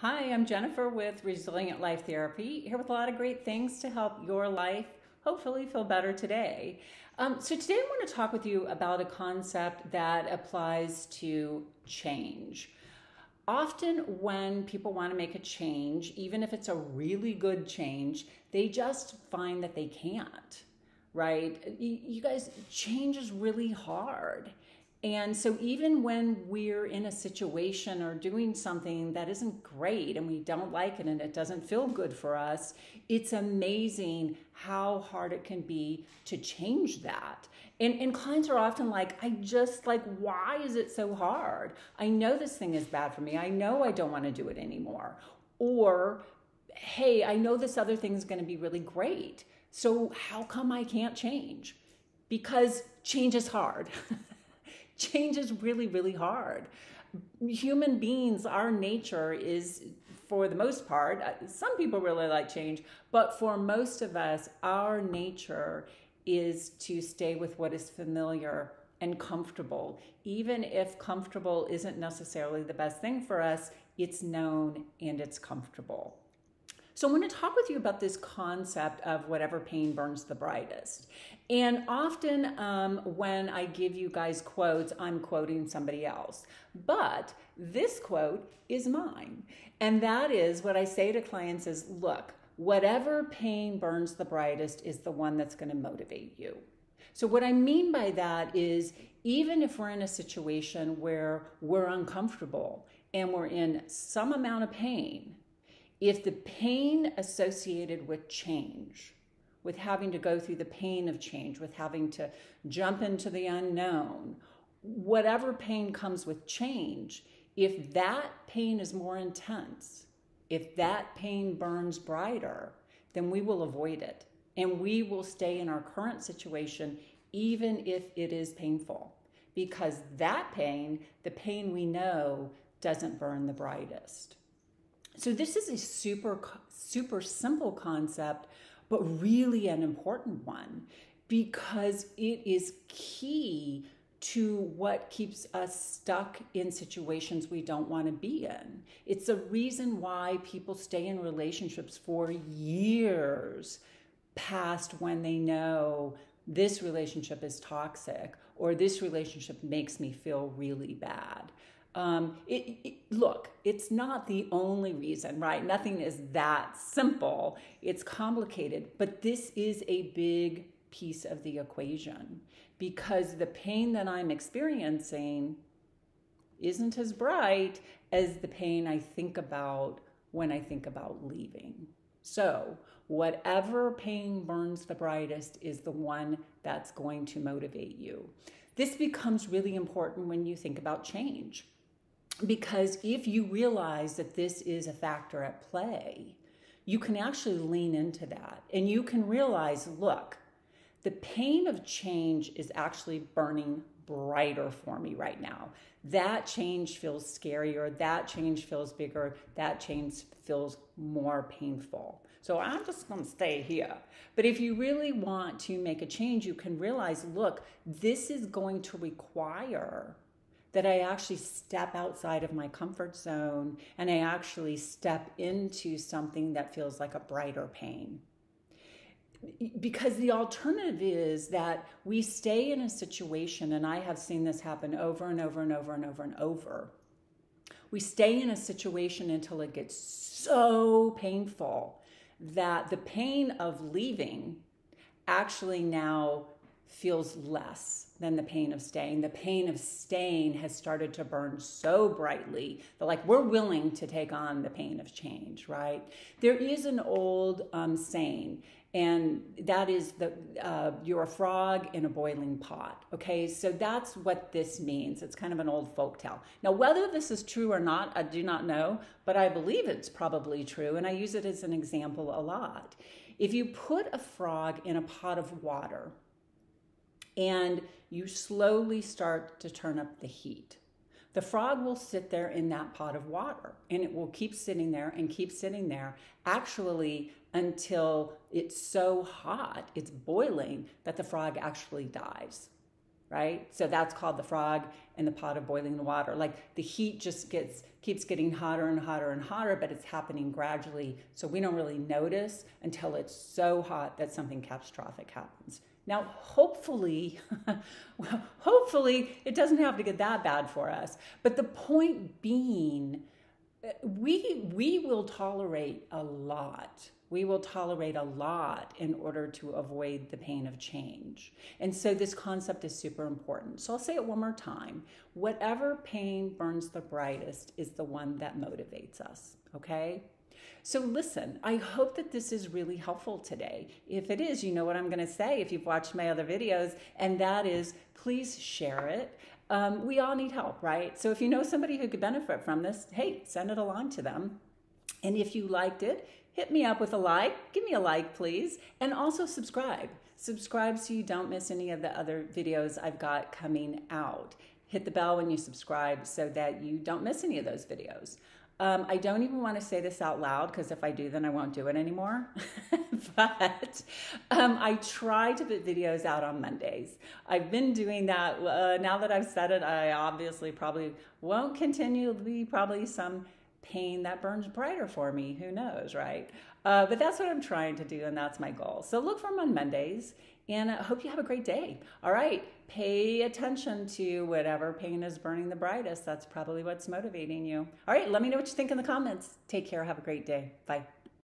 Hi, I'm Jennifer with Resilient Life Therapy, here with a lot of great things to help your life hopefully feel better today. So today I want to talk with you about a concept that applies to change. Often when people want to make a change, even if it's a really good change, they just find that they can't, right? You guys, change is really hard. And so even when we're in a situation or doing something that isn't great and we don't like it and it doesn't feel good for us, it's amazing how hard it can be to change that. And clients are often like, why is it so hard? I know this thing is bad for me. I know I don't want to do it anymore. Or, hey, I know this other thing is going to be really great. So how come I can't change? Because change is hard. Change is really, really hard. Human beings, our nature is, for the most part, some people really like change, but for most of us, our nature is to stay with what is familiar and comfortable. Even if comfortable isn't necessarily the best thing for us, it's known and it's comfortable. So I want to talk with you about this concept of whatever pain burns the brightest. And often when I give you guys quotes, I'm quoting somebody else. But this quote is mine. And that is what I say to clients is, look, whatever pain burns the brightest is the one that's going to motivate you. So what I mean by that is even if we're in a situation where we're uncomfortable and we're in some amount of pain, if the pain associated with change, with having to go through the pain of change, with having to jump into the unknown, whatever pain comes with change, if that pain is more intense, if that pain burns brighter, then we will avoid it. And we will stay in our current situation, even if it is painful, because that pain, the pain we know, doesn't burn the brightest. So this is a super simple concept, but really an important one because it is key to what keeps us stuck in situations we don't want to be in. It's the reason why people stay in relationships for years past when they know this relationship is toxic or this relationship makes me feel really bad. Look, it's not the only reason, right? Nothing is that simple. It's complicated, but this is a big piece of the equation because the pain that I'm experiencing isn't as bright as the pain I think about when I think about leaving. So whatever pain burns the brightest is the one that's going to motivate you. This becomes really important when you think about change. Because if you realize that this is a factor at play, you can actually lean into that and you can realize, look, the pain of change is actually burning brighter for me right now. That change feels scarier. That change feels bigger. That change feels more painful. So I'm just going to stay here. But if you really want to make a change, you can realize, look, this is going to require that I actually step outside of my comfort zone and I actually step into something that feels like a brighter pain. Because the alternative is that we stay in a situation, and I have seen this happen over and over and over and over and over. We stay in a situation until it gets so painful that the pain of leaving actually now feels less than the pain of staying. The pain of staying has started to burn so brightly that like we're willing to take on the pain of change, right? There is an old saying, and that is you're a frog in a boiling pot, okay? So that's what this means. It's kind of an old folktale. Now, whether this is true or not, I do not know, but I believe it's probably true, and I use it as an example a lot. If you put a frog in a pot of water, and you slowly start to turn up the heat, the frog will sit there in that pot of water, and it will keep sitting there and keep sitting there, actually until it's so hot, it's boiling, that the frog actually dies. right? So that's called the frog in the pot of boiling water. Like the heat just keeps getting hotter and hotter and hotter, but it's happening gradually. So we don't really notice until it's so hot that something catastrophic happens. Now, hopefully, hopefully it doesn't have to get that bad for us. But the point being, we will tolerate a lot. We will tolerate a lot in order to avoid the pain of change. And so this concept is super important. So I'll say it one more time. Whatever pain burns the brightest is the one that motivates us, okay? So listen, I hope that this is really helpful today. If it is, you know what I'm going to say if you've watched my other videos, and that is please share it. We all need help, right? So if you know somebody who could benefit from this, hey, send it along to them. And if you liked it, hit me up with a like. Give me a like, please. And also subscribe. Subscribe so you don't miss any of the other videos I've got coming out. Hit the bell when you subscribe so that you don't miss any of those videos. I don't even want to say this out loud because if I do, then I won't do it anymore. But I try to put videos out on Mondays. I've been doing that. Now that I've said it, I obviously probably won't continue. There'll be probably some pain that burns brighter for me. Who knows, right? But that's what I'm trying to do, and that's my goal. So look for them on Mondays, and I hope you have a great day. All right, pay attention to whatever pain is burning the brightest. That's probably what's motivating you. All right, let me know what you think in the comments. Take care. Have a great day. Bye.